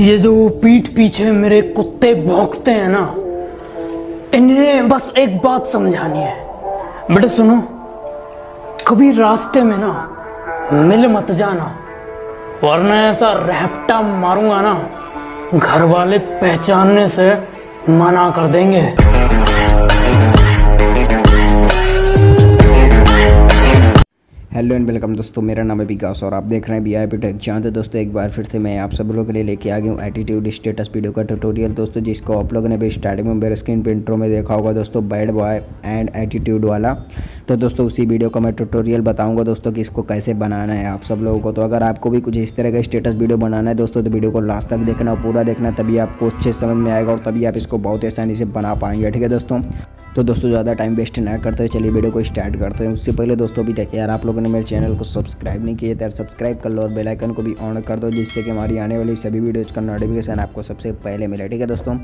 ये जो पीठ पीछे मेरे कुत्ते भौंकते हैं ना, इन्हें बस एक बात समझानी है। बेटे सुनो, कभी रास्ते में ना मिल मत जाना, वरना ऐसा रैपटा मारूंगा ना, घर वाले पहचानने से मना कर देंगे। हेलो एंड वेलकम दोस्तों, मेरा नाम है विकास और आप देख रहे हैं वीआईपी टेक ज़ोन। तो दोस्तों एक बार फिर से मैं आप सब लोगों के लिए लेके आ गया हूँ एटीट्यूड स्टेटस वीडियो का ट्यूटोरियल दोस्तों, जिसको आप लोगों ने भी स्टार्टिंग में मेरे स्क्रीन पे इंट्रो में देखा होगा दोस्तों, बैड बॉय एंड एटीट्यूड वाला। तो दोस्तों उसी वीडियो का मैं ट्यूटोरियल बताऊंगा दोस्तों कि इसको कैसे बनाना है आप सब लोगों को। तो अगर आपको भी कुछ इस तरह का स्टेटस वीडियो बनाना है दोस्तों, तो वीडियो को लास्ट तक देखना, पूरा देखना, तभी आपको अच्छे समझ में आएगा और तभी आप इसको बहुत आसानी से बना पाएंगे। ठीक है दोस्तों, तो दोस्तों ज़्यादा टाइम वेस्ट ना करते हुए चलिए वीडियो को स्टार्ट करते हैं। उससे पहले दोस्तों अभी तक यार आप लोगों ने मेरे चैनल को सब्सक्राइब नहीं किया तो यार सब्सक्राइब कर लो और बेल आइकन को भी ऑन कर दो, जिससे कि हमारी आने वाली सभी वीडियोज़ का नोटिफिकेशन आपको सबसे पहले मिले। ठीक है दोस्तों,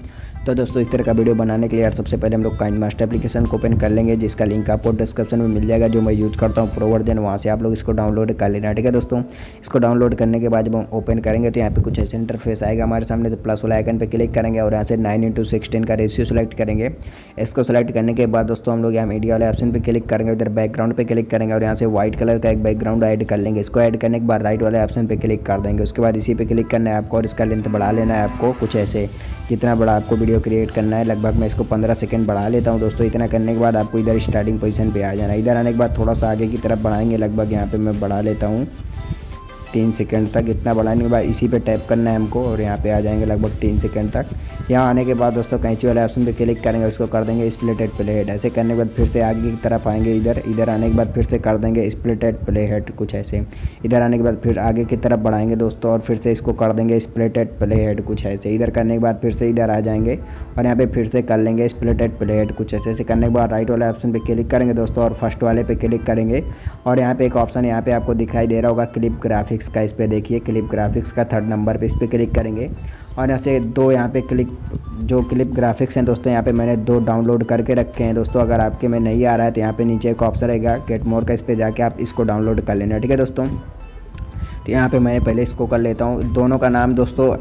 तो दोस्तों इस तरह का वीडियो बनाने के लिए यार सबसे पहले हम लोग काइनमास्टर एप्लीकेशन को ओपन कर लेंगे, जिसका लिंक आपको डिस्क्रिप्शन में मिल जाएगा, जो मैं यूज़ करता हूँ प्रोवर्जन। वहाँ से आप लोग इसको डाउनलोड कर लेना। ठीक है दोस्तों, इसको डाउनलोड करने के बाद जब हम ओपन करेंगे तो यहाँ पे कुछ ऐसे इंटरफेस आएगा हमारे सामने। तो प्लस वाला आइकन पर क्लिक करेंगे और यहाँ से 9:16 का रेशियो सेलेक्ट करेंगे। इसको सेलेक्ट करने के बाद दोस्तों हम लोग यहाँ मीडिया वाले ऑप्शन पे क्लिक करेंगे, उधर बैकग्राउंड पे क्लिक करेंगे और यहाँ से व्हाइट कलर का एक बैकग्राउंड ऐड कर लेंगे। इसको ऐड करने के बाद राइट वाले ऑप्शन पे क्लिक कर देंगे। उसके बाद इसी पे क्लिक करना है आपको और इसका लेंथ बढ़ा लेना है आपको, कुछ ऐसे जितना बड़ा आपको वीडियो क्रिएट करना है। लगभग मैं इसको 15 सेकंड बढ़ा लेता हूँ दोस्तों। इतना करने के बाद आपको इधर स्टार्टिंग पोजिशन पर आ जाना। इधर आने के बाद थोड़ा सा आगे की तरफ बढ़ाएंगे, लगभग यहाँ पर मैं बढ़ा लेता हूँ 3 सेकंड तक। इतना बढ़ाने के बाद इसी पे टैप करना है हमको और यहाँ पे आ जाएंगे लगभग 3 सेकंड तक। यहाँ आने के बाद दोस्तों कैंची वाले ऑप्शन पे क्लिक करेंगे, उसको कर देंगे स्प्लिट हेड प्ले हेड। ऐसे करने के बाद फिर से आगे की तरफ आएंगे। इधर आने के बाद फिर से कर देंगे स्प्लिट हेड प्ले हेड, कुछ ऐसे। इधर आने के बाद फिर आगे की तरफ बढ़ाएंगे दोस्तों और फिर से इसको कर देंगे स्प्लिट हेड प्ले हेड, कुछ ऐसे। इधर करने के बाद फिर से इधर आ जाएंगे और यहाँ पर फिर से कर लेंगे स्प्लिट हेड प्ले हेड, कुछ ऐसे। ऐसे करने के बाद राइट वाले ऑप्शन पर क्लिक करेंगे दोस्तों और फर्स्ट वाले पर क्लिक करेंगे और यहाँ पर एक ऑप्शन यहाँ पर आपको दिखाई दे रहा होगा क्लिप ग्राफिक्स का, इस पे देखिए क्लिप ग्राफिक्स का 3rd नंबर पे इस पे क्लिक करेंगे और यहाँ से 2 यहाँ पे क्लिप ग्राफिक्स हैं दोस्तों। यहाँ पे मैंने 2 डाउनलोड करके रखे हैं दोस्तों। अगर आपके में नहीं आ रहा है तो यहाँ पे नीचे एक ऑप्शन रहेगा गेट मोर का, इस पे जाके आप इसको डाउनलोड कर लेना। ठीक है दोस्तों, तो यहाँ पे मैंने पहले इसको कर लेता हूँ। दोनों का नाम दोस्तों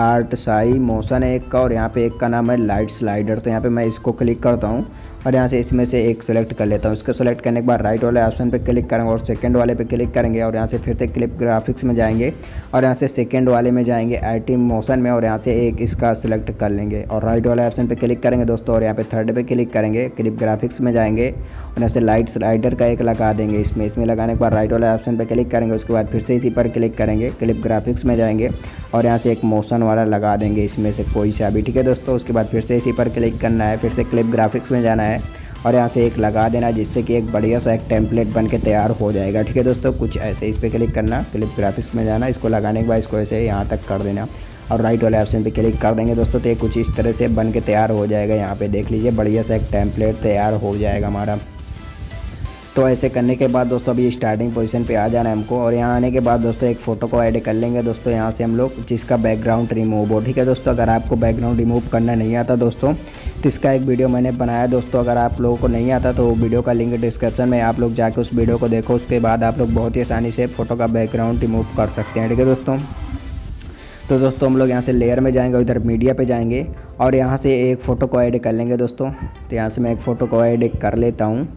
आर्ट साई मोशन है एक का, और यहाँ पे एक का नाम है लाइट स्लाइडर। तो यहाँ पे मैं इसको क्लिक करता हूँ और यहाँ से इसमें से एक सेलेक्ट कर लेता हूँ। इसको सेलेक्ट करने के बाद राइट वाले ऑप्शन पे क्लिक करेंगे और सेकंड वाले पे क्लिक करेंगे और यहाँ से फिर से क्लिप ग्राफिक्स में जाएंगे और यहाँ से सेकंड वाले में जाएंगे आईटी मोशन में और यहाँ से एक इसका सेलेक्ट कर लेंगे और राइट वाले ऑप्शन पे क्लिक करेंगे दोस्तों और यहाँ पे 3rd पे क्लिक करेंगे, क्लिप ग्राफिक्स में जाएंगे और यहाँ से लाइट स्लाइडर का एक लगा देंगे इसमें। इसमें लगाने के बाद राइट वाले ऑप्शन पर क्लिक करेंगे, उसके बाद फिर से इसी पर क्लिक करेंगे, क्लिप ग्राफिक्स में जाएंगे और यहाँ से एक मोशन वाला लगा देंगे इसमें से कोई सा भी। ठीक है दोस्तों, उसके बाद फिर से इसी पर क्लिक करना है, फिर से क्लिप ग्राफिक्स में जाना है और यहाँ से एक लगा देना, जिससे कि एक बढ़िया सा एक टेम्पलेट बन के तैयार हो जाएगा। ठीक है दोस्तों, कुछ ऐसे इस पर क्लिक करना, क्लिप ग्राफिक्स में जाना, इसको लगाने के बाद इसको ऐसे यहाँ तक कर देना और राइट वाले ऑप्शन पे क्लिक कर देंगे दोस्तों। तो ये कुछ इस तरह से बन के तैयार हो जाएगा। यहाँ पे देख लीजिए बढ़िया सा एक टेम्पलेट तैयार हो जाएगा हमारा। तो ऐसे करने के बाद दोस्तों अभी स्टार्टिंग पोजीशन पे आ जाना है हमको और यहाँ आने के बाद दोस्तों एक फ़ोटो को ऐड कर लेंगे दोस्तों यहाँ से हम लोग, जिसका बैकग्राउंड रिमूव हो। ठीक है दोस्तों, अगर आपको बैकग्राउंड रिमूव करना नहीं आता दोस्तों तो इसका एक वीडियो मैंने बनाया दोस्तों। अगर आप लोगों को नहीं आता तो वीडियो का लिंक डिस्क्रिप्शन में, आप लोग जाके उस वीडियो को देखो। उसके बाद आप लोग बहुत ही आसानी से फ़ोटो का बैकग्राउंड रिमूव कर सकते हैं। ठीक है दोस्तों, तो दोस्तों हम लोग यहाँ से लेयर में जाएंगे, इधर मीडिया पे जाएंगे और यहाँ से एक फ़ोटो को ऐड कर लेंगे दोस्तों। तो यहाँ से मैं एक फ़ोटो को ऐड कर लेता हूँ।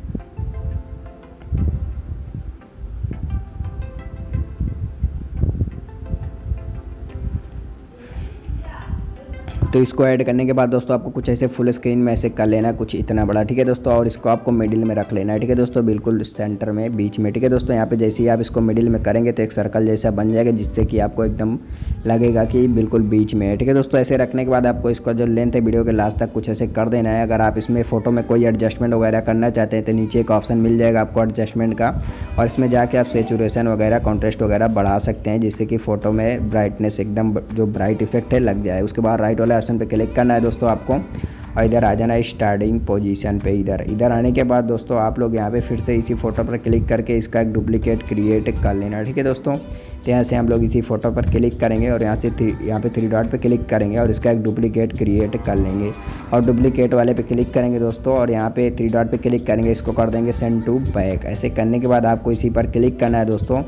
तो इसको ऐड करने के बाद दोस्तों आपको कुछ ऐसे फुल स्क्रीन में ऐसे कर लेना, कुछ इतना बड़ा। ठीक है दोस्तों, और इसको आपको मिडिल में रख लेना है। ठीक है दोस्तों, बिल्कुल सेंटर में, बीच में। ठीक है दोस्तों, यहाँ पे जैसे ही आप इसको मिडिल में करेंगे तो एक सर्कल जैसा बन जाएगा, जिससे कि आपको एकदम लगेगा कि बिल्कुल बीच में है। ठीक है दोस्तों, ऐसे रखने के बाद आपको इसका जो लेंथ है वीडियो के लास्ट तक कुछ ऐसे कर देना है। अगर आप इसमें फ़ोटो में कोई एडजस्टमेंट वगैरह करना चाहते हैं तो नीचे एक ऑप्शन मिल जाएगा आपको एडजस्टमेंट का और इसमें जाके आप सेचुरेशन वगैरह, कॉन्ट्रास्ट वगैरह बढ़ा सकते हैं, जिससे कि फ़ोटो में ब्राइटनेस एकदम जो ब्राइट इफेक्ट है लग जाए। उसके बाद राइट वाला ऑप्शन पे क्लिक करना है दोस्तों आपको और इधर आ जाना है स्टार्टिंग पोजीशन पे। इधर आने के बाद दोस्तों आप लोग यहाँ पे फिर से इसी फ़ोटो पर क्लिक करके इसका एक डुप्लीकेट क्रिएट कर लेना। ठीक है दोस्तों, तो यहाँ से हम लोग इसी फोटो पर क्लिक करेंगे और यहाँ से यहाँ पे थ्री डॉट पे क्लिक करेंगे और इसका एक डुप्लीकेट क्रिएट कर लेंगे और डुप्लीकेट वाले पे क्लिक करेंगे दोस्तों और यहाँ पे थ्री डॉट पे क्लिक करेंगे, इसको कर देंगे सेंड टू बैक। ऐसे करने के बाद आपको इसी पर क्लिक करना है दोस्तों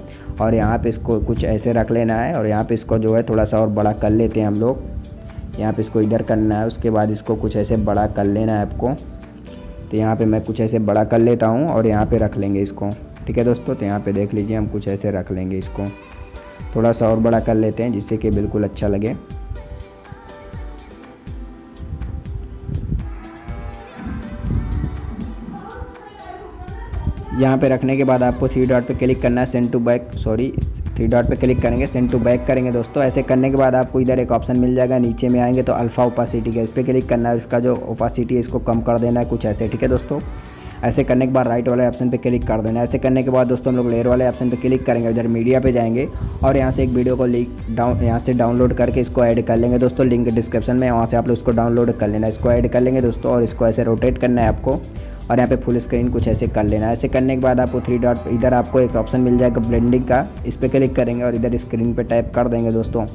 और यहाँ पर इसको कुछ ऐसे रख लेना है और यहाँ पर इसको जो है थोड़ा सा और बड़ा कर लेते हैं हम लोग। यहाँ पे इसको इधर करना है, उसके बाद इसको कुछ ऐसे बड़ा कर लेना है आपको। तो यहाँ पे मैं कुछ ऐसे बड़ा कर लेता हूँ और यहाँ पे रख लेंगे इसको, ठीक है दोस्तों। तो यहाँ पे देख लीजिए हम कुछ ऐसे रख लेंगे, इसको थोड़ा सा और बड़ा कर लेते हैं जिससे कि बिल्कुल अच्छा लगे। यहाँ पे रखने के बाद आपको थ्री डॉट पे क्लिक करना है, send to back, sorry three dot पे क्लिक करेंगे, सेंड टू बैक करेंगे दोस्तों। ऐसे करने के बाद आपको इधर एक ऑप्शन मिल जाएगा, नीचे में आएंगे तो अल्फ़ा ओपासिटी का, इस पर क्लिक करना है। इसका जो ओपासिटी है इसको कम कर देना है कुछ ऐसे, ठीक है दोस्तों। ऐसे करने के बाद राइट वाले ऑप्शन पे क्लिक कर देना है। ऐसे करने के बाद दोस्तों हम लोग लेयर वाले ऑप्शन पे क्लिक करेंगे, उधर मीडिया पे जाएंगे और यहाँ से एक वीडियो को यहाँ से डाउनलोड करके इसको ऐड कर लेंगे दोस्तों। लिंक डिस्क्रिप्शन में, वहाँ से आप लोग इसको डाउनलोड कर लेना, इसको ऐड कर लेंगे दोस्तों। और इसको ऐसे रोटेट करना है आपको और यहाँ पे फुल स्क्रीन कुछ ऐसे कर लेना है। ऐसे करने के बाद आपको थ्री डॉट इधर आपको एक ऑप्शन मिल जाएगा ब्लेंडिंग का, इस पर क्लिक करेंगे और इधर स्क्रीन पे टाइप कर देंगे दोस्तों।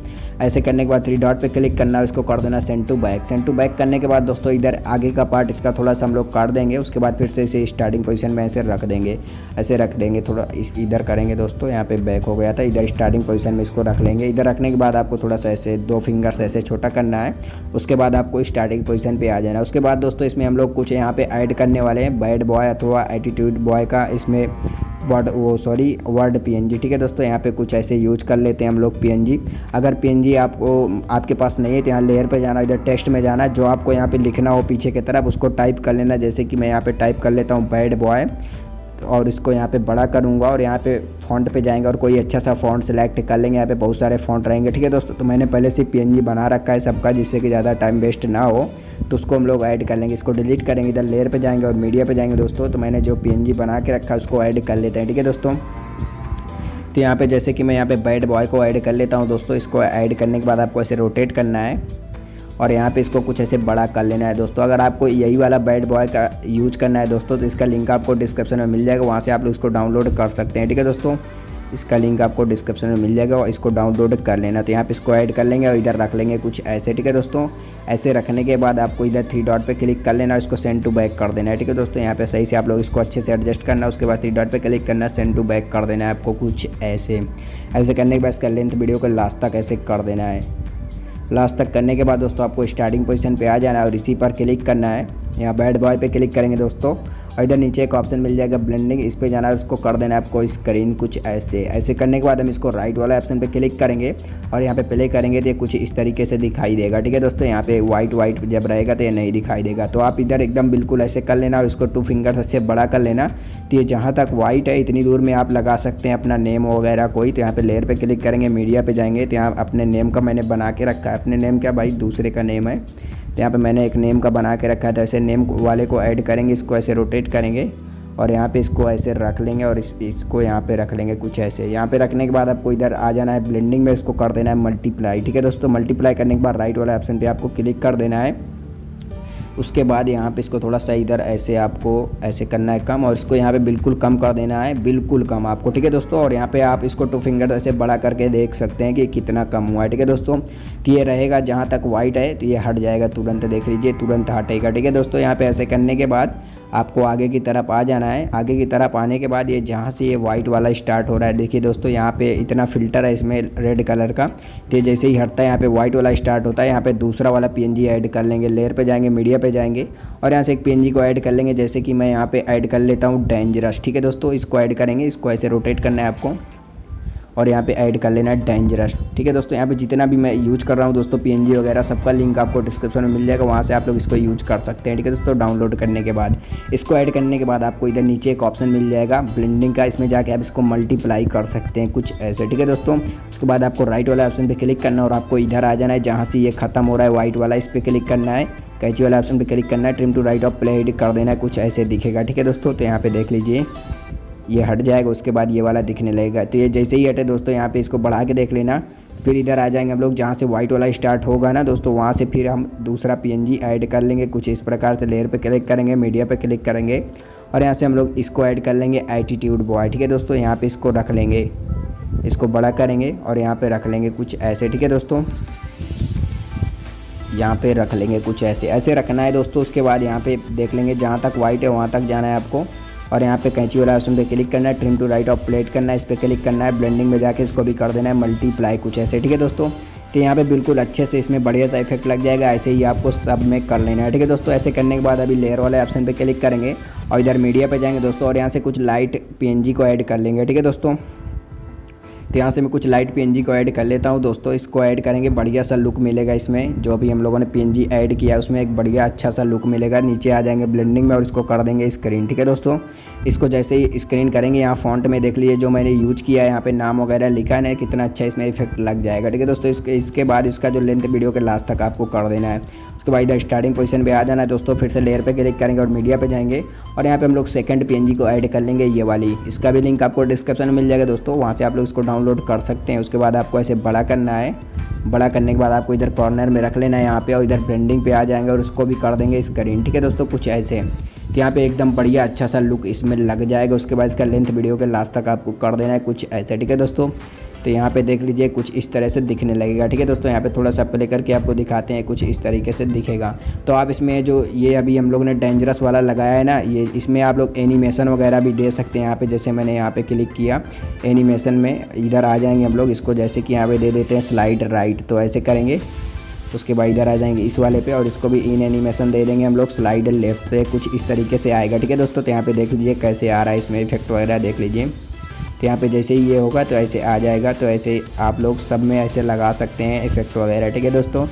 ऐसे करने के बाद थ्री डॉट पे क्लिक करना है, इसको कर देना send to back. Send to back करने के बाद दोस्तों इधर आगे का पार्ट इसका थोड़ा सा हम लोग काट देंगे, उसके बाद फिर से इसे स्टार्टिंग पोजिशन में ऐसे रख देंगे, ऐसे रख देंगे। थोड़ा इधर करेंगे दोस्तों, यहाँ पे बैक हो गया था, इधर स्टार्टिंग पोजिशन में इसको रख लेंगे। इधर रखने के बाद आपको थोड़ा सा ऐसे दो फिंगर्स ऐसे छोटा करना है, उसके बाद आपको स्टार्टिंग पोजिशन पर आ जाना है। उसके बाद दोस्तों इसमें हम लोग कुछ यहाँ पे ऐड करने वाले बैड बॉय अथवा एटीट्यूड बॉय का इसमें वर्ड PNG, ठीक है दोस्तों। यहाँ पे कुछ ऐसे यूज कर लेते हैं हम लोग PNG। अगर PNG आपके पास नहीं है तो यहाँ लेयर पे जाना, इधर टेक्स्ट में जाना, जो आपको यहाँ पे लिखना हो पीछे की तरफ उसको टाइप कर लेना। जैसे कि मैं यहाँ पे टाइप कर लेता हूँ बैड बॉय और इसको यहाँ पे बड़ा करूँगा और यहाँ पे फॉन्ट पे जाएंगे और कोई अच्छा सा फॉन्ट सेलेक्ट कर लेंगे। यहाँ पे बहुत सारे फॉन्ट रहेंगे, ठीक है दोस्तों। तो मैंने पहले से PNG बना रखा है सबका, जिससे कि ज़्यादा टाइम वेस्ट ना हो, तो उसको हम लोग ऐड कर लेंगे। इसको डिलीट करेंगे, इधर लेयर पे जाएंगे और मीडिया पे जाएंगे दोस्तों। तो मैंने जो PNG बना के रखा है उसको ऐड कर लेते हैं, ठीक है दोस्तों। तो यहाँ पे जैसे कि मैं यहाँ पे बैड बॉय को ऐड कर लेता हूँ दोस्तों। इसको ऐड करने के बाद आपको ऐसे रोटेट करना है और यहाँ पे इसको कुछ ऐसे बड़ा कर लेना है दोस्तों। अगर आपको यही वाला बैड बॉय का यूज करना है दोस्तों तो इसका लिंक आपको डिस्क्रिप्शन में मिल जाएगा, वहाँ से आप लोग इसको डाउनलोड कर सकते हैं, ठीक है दोस्तों। इसका लिंक आपको डिस्क्रिप्शन में मिल जाएगा और इसको डाउनलोड कर लेना। तो यहाँ पे इसको ऐड कर लेंगे और इधर रख लेंगे कुछ ऐसे, ठीक है दोस्तों। ऐसे रखने के बाद आपको इधर थ्री डॉट पे क्लिक कर लेना और इसको सेंड टू बैक कर देना है, ठीक है दोस्तों। यहाँ पे सही से आप लोग इसको अच्छे से एडजस्ट करना, उसके बाद थ्री डॉट पे क्लिक करना, सेंड टू बैक कर देना है आपको कुछ ऐसे। ऐसे करने के बाद इसका लेंथ वीडियो को लास्ट तक ऐसे कर देना है। लास्ट तक करने के बाद दोस्तों आपको स्टार्टिंग पोजिशन पर आ जाना है और इसी पर क्लिक करना है। यहाँ बैड बॉय पर क्लिक करेंगे दोस्तों और इधर नीचे एक ऑप्शन मिल जाएगा ब्लेंडिंग, इस पे जाना है, उसको कर देना है आपको स्क्रीन कुछ ऐसे। ऐसे करने के बाद हम इसको राइट वाला ऑप्शन पे क्लिक करेंगे और यहाँ पे प्ले करेंगे तो ये कुछ इस तरीके से दिखाई देगा, ठीक है दोस्तों। यहाँ पे वाइट वाइट जब रहेगा तो ये नहीं दिखाई देगा। तो आप इधर एकदम बिल्कुल ऐसे कर लेना और इसको टू फिंगर्स से बड़ा कर लेना। तो ये जहाँ तक वाइट है इतनी दूर में आप लगा सकते हैं अपना नेम वगैरह कोई। तो यहाँ पर लेयर पर क्लिक करेंगे, मीडिया पर जाएंगे, तो यहाँ अपने नेम का मैंने बना के रखा है, अपने नेम क्या भाई दूसरे का नेम है, तो यहाँ पे मैंने एक नेम का बना के रखा है। तो ऐसे नेम वाले को ऐड करेंगे, इसको ऐसे रोटेट करेंगे और यहाँ पे इसको ऐसे रख लेंगे और इसको यहाँ पे रख लेंगे कुछ ऐसे। यहाँ पे रखने के बाद आपको इधर आ जाना है ब्लेंडिंग में, इसको कर देना है मल्टीप्लाई, ठीक है दोस्तों। मल्टीप्लाई करने के बाद राइट वाला ऑप्शन पर आपको क्लिक कर देना है। उसके बाद यहाँ पे इसको थोड़ा सा इधर ऐसे आपको ऐसे करना है कम और इसको यहाँ पे बिल्कुल कम कर देना है, बिल्कुल कम आपको, ठीक है दोस्तों। और यहाँ पे आप इसको टू फिंगर ऐसे बड़ा करके देख सकते हैं कि कितना कम हुआ है, ठीक है दोस्तों। तो ये रहेगा जहाँ तक वाइट है तो ये हट जाएगा तुरंत, देख लीजिए तुरंत हटेगा, ठीक है दोस्तों। यहाँ पर ऐसे करने के बाद आपको आगे की तरफ आ जाना है। आगे की तरफ आने के बाद ये जहाँ से ये वाइट वाला स्टार्ट हो रहा है, देखिए दोस्तों यहाँ पे इतना फिल्टर है इसमें रेड कलर का, तो जैसे ही हटता है यहाँ पे वाइट वाला स्टार्ट होता है। यहाँ पे दूसरा वाला PNG ऐड कर लेंगे, लेयर पे जाएंगे, मीडिया पे जाएंगे और यहाँ से एक PNG को ऐड कर लेंगे। जैसे कि मैं यहाँ पर ऐड कर लेता हूँ डेंजरस, ठीक है दोस्तों। इसको ऐड करेंगे, इसको ऐसे रोटेट करना है आपको और यहाँ पे ऐड कर लेना है डेंजरस, ठीक है दोस्तों। यहाँ पे जितना भी मैं यूज कर रहा हूँ दोस्तों PNG वगैरह सबका लिंक आपको डिस्क्रिप्शन में मिल जाएगा, वहाँ से आप लोग इसको यूज कर सकते हैं, ठीक है दोस्तों। डाउनलोड करने के बाद इसको ऐड करने के बाद आपको इधर नीचे एक ऑप्शन मिल जाएगा ब्लेंडिंग का, इसमें जाके आप इसको मल्टीप्लाई कर सकते हैं कुछ ऐसे, ठीक है दोस्तों। उसके बाद आपको राइट वाला ऑप्शन पर क्लिक करना और आपको इधर आ जाना है जहाँ से ये खत्म हो रहा है व्हाइट वाला, इस पर क्लिक करना है, कैची वाला ऑप्शन पर क्लिक करना है, trim to right of play head कर देना, कुछ ऐसे दिखेगा, ठीक है दोस्तों। तो यहाँ पर देख लीजिए ये हट जाएगा, उसके बाद ये वाला दिखने लगेगा। तो ये जैसे ही हटे दोस्तों यहाँ पे इसको बढ़ा के देख लेना। फिर इधर आ जाएंगे हम लोग जहाँ से वाइट वाला स्टार्ट होगा ना दोस्तों, वहाँ से फिर हम दूसरा PNG ऐड कर लेंगे कुछ इस प्रकार से। लेयर पे क्लिक करेंगे, मीडिया पे क्लिक करेंगे और यहाँ से हम लोग इसको ऐड कर लेंगे एटीट्यूड बॉय, ठीक है दोस्तों। यहाँ पर इसको रख लेंगे इसको बड़ा करेंगे और यहाँ पे रख लेंगे कुछ ऐसे। ठीक है दोस्तों, यहाँ पे रख लेंगे कुछ ऐसे, ऐसे रखना है दोस्तों। उसके बाद यहाँ पे देख लेंगे जहाँ तक वाइट है वहाँ तक जाना है आपको, और यहाँ पे कैंची वाला ऑप्शन पे क्लिक करना है, trim to right of plate करना है, इस पर क्लिक करना है, ब्लेंडिंग में जाके इसको भी कर देना है मल्टीप्लाई कुछ ऐसे। ठीक है दोस्तों, तो यहाँ पे बिल्कुल अच्छे से इसमें बढ़िया सा इफेक्ट लग जाएगा। ऐसे ही आपको सब में कर लेना है। ठीक है दोस्तों, ऐसे करने के बाद अभी लेयर वाले ऑप्शन पे क्लिक करेंगे और इधर मीडिया पे जाएंगे दोस्तों, और यहाँ से कुछ लाइट पीएनजी को ऐड कर लेंगे। ठीक है दोस्तों, तो यहाँ से मैं कुछ लाइट पीएनजी को ऐड कर लेता हूँ दोस्तों। इसको ऐड करेंगे, बढ़िया सा लुक मिलेगा इसमें। जो अभी हम लोगों ने पीएनजी ऐड किया उसमें एक बढ़िया अच्छा सा लुक मिलेगा। नीचे आ जाएंगे ब्लेंडिंग में और इसको कर देंगे स्क्रीन। ठीक है दोस्तों, इसको जैसे ही स्क्रीन करेंगे, यहाँ फॉन्ट में देख लीजिए जो मैंने यूज़ किया है, यहाँ पे नाम वगैरह लिखा है, कितना अच्छा इसमें इफेक्ट लग जाएगा। ठीक है दोस्तों, इसके बाद इसका जो लेंथ वीडियो के लास्ट तक आपको कर देना है। उसके बाद इधर स्टार्टिंग पोजीशन पे आ जाना है दोस्तों, फिर से लेयर पे क्लिक करेंगे और मीडिया पे जाएंगे और यहाँ पे हम लोग सेकंड पीएनजी को ऐड कर लेंगे, ये वाली। इसका भी लिंक आपको डिस्क्रिप्शन में मिल जाएगा दोस्तों, वहाँ से आप लोग इसको डाउनलोड कर सकते हैं। उसके बाद आपको ऐसे बड़ा करना है, बड़ा करने के बाद आपको इधर कॉर्नर में रख लेना है यहाँ पे, और इधर ब्लेंडिंग पे आ जाएंगे और उसको भी कर देंगे स्क्रीन। ठीक है दोस्तों, कुछ ऐसे। तो यहाँ पे एकदम बढ़िया अच्छा सा लुक इसमें लग जाएगा। उसके बाद इसका लेंथ वीडियो के लास्ट तक आपको कर देना है कुछ ऐसे। ठीक है दोस्तों, तो यहाँ पे देख लीजिए कुछ इस तरह से दिखने लगेगा। ठीक है दोस्तों, यहाँ पे थोड़ा सा प्ले करके आपको दिखाते हैं, कुछ इस तरीके से दिखेगा। तो आप इसमें जो ये अभी हम लोग ने डेंजरस वाला लगाया है ना, ये इसमें आप लोग एनिमेशन वगैरह भी दे सकते हैं। यहाँ पे जैसे मैंने यहाँ पे क्लिक किया, एनिमेशन में इधर आ जाएंगे हम लोग, इसको जैसे कि यहाँ पे दे देते हैं स्लाइड राइट, तो ऐसे करेंगे। उसके बाद इधर आ जाएंगे इस वाले पे और इसको भी इन एनिमेशन दे देंगे हम लोग स्लाइड लेफ्ट से, कुछ इस तरीके से आएगा। ठीक है दोस्तों, तो यहाँ पे देख लीजिए कैसे आ रहा है, इसमें इफेक्ट वगैरह देख लीजिए। तो यहाँ पे जैसे ही ये होगा तो ऐसे आ जाएगा। तो ऐसे आप लोग सब में ऐसे लगा सकते हैं इफेक्ट वगैरह। ठीक है दोस्तों,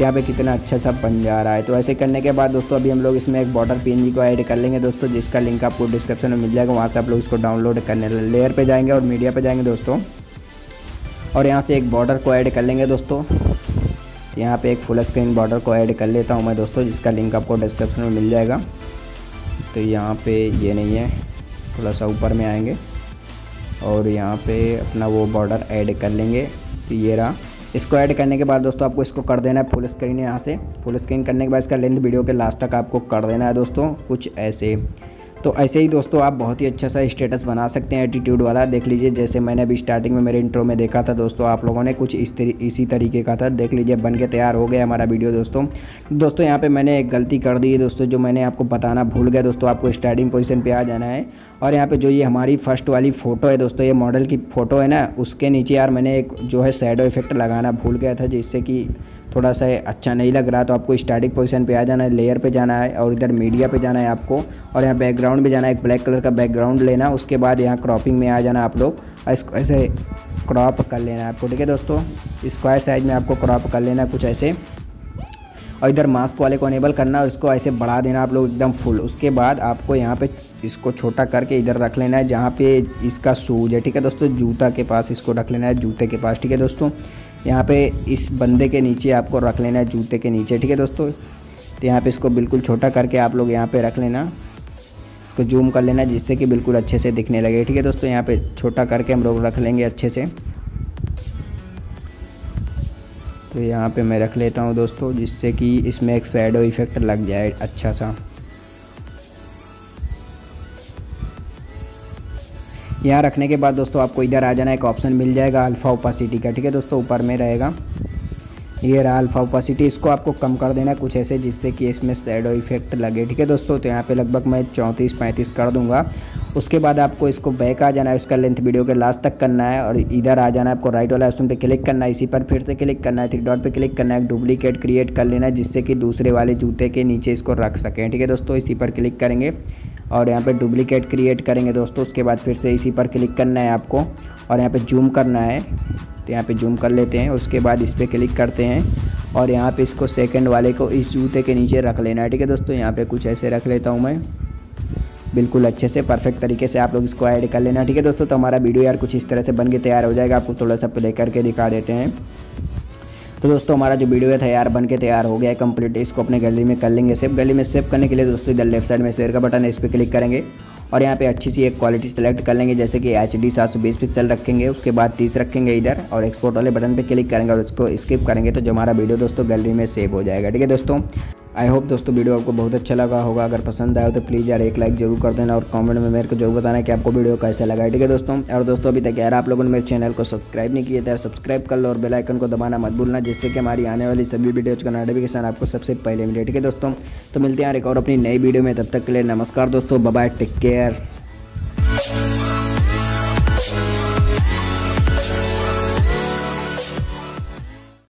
यहाँ पे कितना अच्छा सा बन जा रहा है। तो ऐसे करने के बाद दोस्तों अभी हम लोग इसमें एक बॉर्डर पीएनजी को ऐड कर लेंगे दोस्तों, जिसका लिंक आपको डिस्क्रिप्शन में मिल जाएगा, वहाँ से आप लोग इसको डाउनलोड करने। लेयर पर जाएंगे और मीडिया पर जाएंगे दोस्तों, और यहाँ से एक बॉर्डर को ऐड कर लेंगे दोस्तों। यहाँ पर एक फुल स्क्रीन बॉर्डर को ऐड कर लेता हूँ मैं दोस्तों, जिसका लिंक आपको डिस्क्रिप्शन में मिल जाएगा। तो यहाँ पर ये नहीं है, थोड़ा सा ऊपर में आएँगे और यहाँ पे अपना वो बॉर्डर ऐड कर लेंगे। तो ये रहा, इसको ऐड करने के बाद दोस्तों आपको इसको कर देना है फुल स्क्रीन। यहाँ से फुल स्क्रीन करने के बाद इसका लेंथ वीडियो के लास्ट तक आपको कर देना है दोस्तों, कुछ ऐसे। तो ऐसे ही दोस्तों आप बहुत ही अच्छा सा स्टेटस बना सकते हैं एटीट्यूड वाला। देख लीजिए जैसे मैंने अभी स्टार्टिंग में मेरे इंट्रो में देखा था दोस्तों, आप लोगों ने कुछ इसी तरीके का था। देख लीजिए बन के तैयार हो गया हमारा वीडियो दोस्तों। दोस्तों यहाँ पे मैंने एक गलती कर दी है दोस्तों, जो मैंने आपको बताना भूल गया दोस्तों। आपको स्टार्टिंग पोजिशन पर आ जाना है और यहाँ पर जो ये हमारी फर्स्ट वाली फ़ोटो है दोस्तों, ये मॉडल की फ़ोटो है ना, उसके नीचे यार मैंने एक जो है शैडो इफेक्ट लगाना भूल गया था, जिससे कि थोड़ा सा अच्छा नहीं लग रहा। तो आपको स्टैटिक पोजीशन पे आ जाना है, लेयर पे जाना है और इधर मीडिया पे जाना है आपको, और यहाँ बैकग्राउंड पे जाना है, एक ब्लैक कलर का बैकग्राउंड लेना। उसके बाद यहाँ क्रॉपिंग में आ जाना आप लोग, इसको ऐसे क्रॉप कर लेना आपको। ठीक है दोस्तों, स्क्वायर साइज में आपको क्रॉप कर लेना कुछ ऐसे, और इधर मास्क वाले को इनेबल करना और इसको ऐसे बढ़ा देना आप लोग एकदम फुल। उसके बाद आपको यहाँ पे इसको छोटा करके इधर रख लेना है, जहाँ पे इसका शूज है। ठीक है दोस्तों, जूता के पास इसको रख लेना है, जूते के पास। ठीक है दोस्तों, यहाँ पे इस बंदे के नीचे आपको रख लेना है, जूते के नीचे। ठीक है दोस्तों, तो यहाँ पे इसको बिल्कुल छोटा करके आप लोग यहाँ पे रख लेना, इसको जूम कर लेना जिससे कि बिल्कुल अच्छे से दिखने लगे। ठीक है दोस्तों, यहाँ पे छोटा करके हम लोग रख लेंगे अच्छे से। तो यहाँ पे मैं रख लेता हूँ दोस्तों, जिससे कि इसमें एक शैडो इफेक्ट लग जाए अच्छा सा। यहाँ रखने के बाद दोस्तों आपको इधर आ जाना, एक ऑप्शन मिल जाएगा अल्फ़ा ओपासिटी का। ठीक है दोस्तों, ऊपर में रहेगा, ये रहा अल्फ़ा ओपासिटी। इसको आपको कम कर देना कुछ ऐसे, जिससे कि इसमें शैडो इफेक्ट लगे। ठीक है दोस्तों, तो यहाँ पे लगभग मैं 34-35 कर दूंगा। उसके बाद आपको इसको बैक आ जाना है, उसका लेंथ वीडियो के लास्ट तक करना है और इधर आ जाना है आपको, राइट वाला ऑप्शन पे क्लिक करना है, इसी पर फिर से क्लिक करना है, थ्री डॉट पे क्लिक करना है, डुप्लीकेट क्रिएट कर लेना है, जिससे कि दूसरे वाले जूते के नीचे इसको रख सकें। ठीक है दोस्तों, इसी पर क्लिक करेंगे और यहाँ पे डुप्लीकेट क्रिएट करेंगे दोस्तों। उसके बाद फिर से इसी पर क्लिक करना है आपको और यहाँ पे जूम करना है, तो यहाँ पे जूम कर लेते हैं। उसके बाद इस पर क्लिक करते हैं और यहाँ पे इसको सेकंड वाले को इस जूते के नीचे रख लेना है। ठीक है दोस्तों, यहाँ पे कुछ ऐसे रख लेता हूँ मैं, बिल्कुल अच्छे से परफेक्ट तरीके से आप लोग इसको ऐड कर लेना। ठीक है दोस्तों, तो हमारा वीडियो यार कुछ इस तरह से बन के तैयार हो जाएगा। आपको थोड़ा सा प्ले करके दिखा देते हैं। तो दोस्तों हमारा जो वीडियो था यार बन के तैयार हो गया है कंप्लीट। इसको अपने गैलरी में कर लेंगे सेव। गैलरी में सेव करने के लिए दोस्तों इधर लेफ्ट साइड में शेयर का बटन है, इस पर क्लिक करेंगे और यहाँ पे अच्छी सी एक क्वालिटी सेलेक्ट कर लेंगे, जैसे कि HD 720 पिक्सल रखेंगे, उसके बाद 30 रखेंगे इधर, और एक्सपोर्ट वाले बटन पर क्लिक करेंगे और उसको स्किप करेंगे। तो जो हमारा वीडियो दोस्तों गैलरी में सेव हो जाएगा। ठीक है दोस्तों। आई होप दोस्तों वीडियो आपको बहुत अच्छा लगा होगा। अगर पसंद आया तो प्लीज़ यार एक लाइक जरूर कर देना और कमेंट में मेरे को जरूर बताना कि आपको वीडियो कैसा लगा। ठीक है दोस्तों, और दोस्तों अभी तक यार आप लोगों ने मेरे चैनल को सब्सक्राइब नहीं किया तो यार सब्सक्राइब कर लो और बेल आइकन को दबाना मत भूलना, जिससे कि हमारी आने वाली सभी वीडियोज़ का नोटिफिकेशन आपको सबसे पहले मिले। ठीक है दोस्तों, तो मिलते हैं यार एक और अपनी नई वीडियो में, तब तक के लिए नमस्कार दोस्तों, बाय बाय, टेक केयर।